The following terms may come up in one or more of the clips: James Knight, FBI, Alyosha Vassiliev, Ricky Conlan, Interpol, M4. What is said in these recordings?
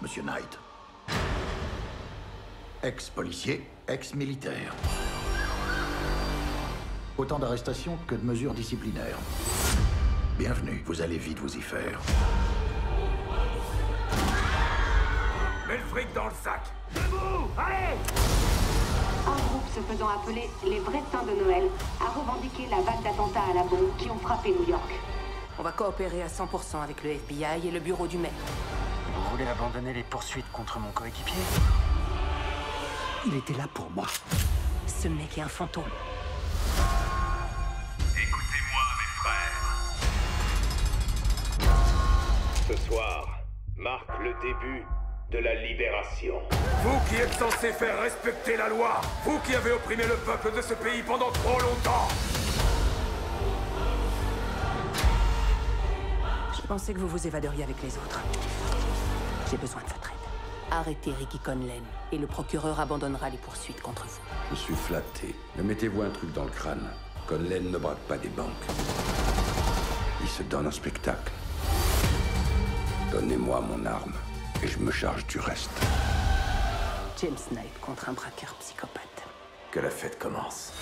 monsieur Knight. Ex-policier, ex-militaire. Autant d'arrestations que de mesures disciplinaires. Bienvenue, vous allez vite vous y faire. Mets le fric dans le sac! Debout! Allez! Un groupe se faisant appeler les Bretins de Noël a revendiqué la vague d'attentats à la bombe qui ont frappé New York. On va coopérer à 100% avec le FBI et le bureau du maire. Vous voulez abandonner les poursuites contre mon coéquipier? Il était là pour moi. Ce mec est un fantôme. Écoutez-moi, mes frères. Ce soir marque le début de la libération. Vous qui êtes censés faire respecter la loi, vous qui avez opprimé le peuple de ce pays pendant trop longtemps. Je pensais que vous vous évaderiez avec les autres. J'ai besoin de votre aide. Arrêtez Ricky Conlan et le procureur abandonnera les poursuites contre vous. Je suis flatté. Ne mettez-vous un truc dans le crâne. Conlan ne braque pas des banques. Il se donne un spectacle. Donnez-moi mon arme et je me charge du reste. James Knight contre un braqueur psychopathe. Que la fête commence.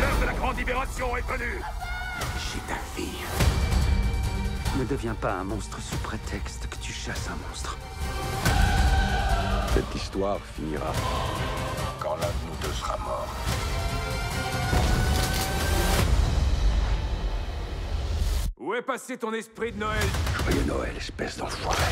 L'heure de la grande libération est venue. J'ai ta fille. Ne deviens pas un monstre sous prétexte que tu chasses un monstre. Cette histoire finira quand l'un de nous deux sera mort. Où est passé ton esprit de Noël? Joyeux Noël, espèce d'enfoiré.